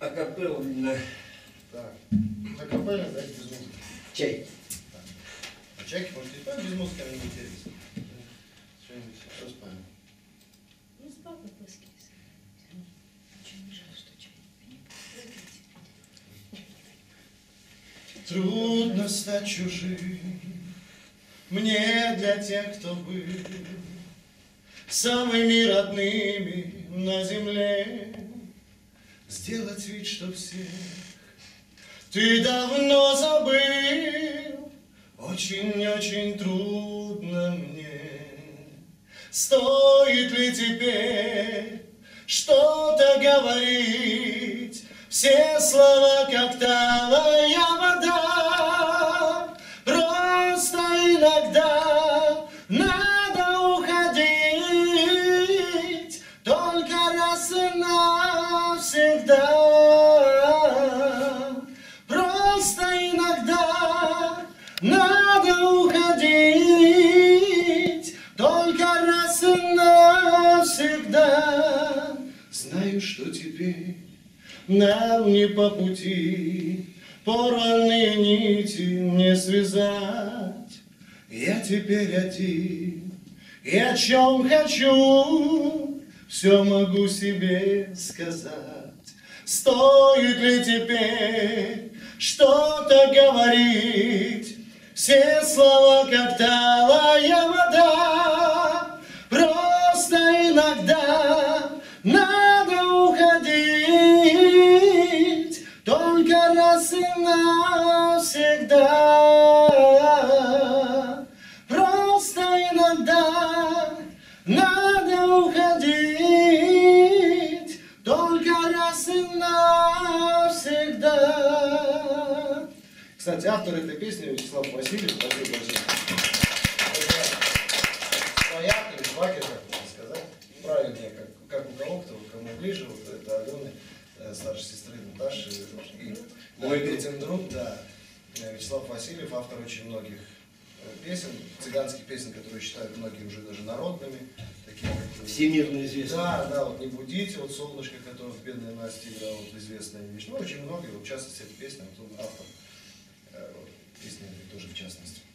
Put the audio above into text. Акапельно. Так. Акапельно, да, без музыки. Чай. Так. А чайки можете исправить без музыки, они не интересны. Что-нибудь еще спаем. Ну, с папой поскис. Ничего не жаль, что чай. Трудно стать чужим мне для тех, кто был самыми родными на земле. Сделать вид, что всех ты давно забыл. Очень-очень трудно мне. Стоит ли тебе что-то говорить? Все слова, как талая вода. Просто иногда надо уходить, только раз и навсегда. Просто иногда надо уходить, только раз и навсегда. Знаю, что теперь нам не по пути, порванные нити не связать. Я теперь один, и о чем хочу, все могу себе сказать. Стоит ли теперь что-то говорить? Все слова, как талая вода. Просто иногда надо уходить, только раз и навсегда. Просто иногда надо уходить, только раз и навсегда. Кстати, автор этой песни Вячеслав Васильев. Спасибо большое. Своя или бакет, как можно сказать. Правильнее, как у кого, кто кому ближе. Вот это Алены, старшей сестры Наташи. Мой Петин друг, да. Вячеслав Васильев, автор очень многих песен, цыганских песен, которые считают многие уже даже народными. Такие, как... Всемирно известные. Да, да, вот «Не будите», вот «Солнышко», которое в «Бедной Насте» играла, вот известная вещь. Ну, очень много, вот в частности, эта песня, вот он автор песни тоже в частности.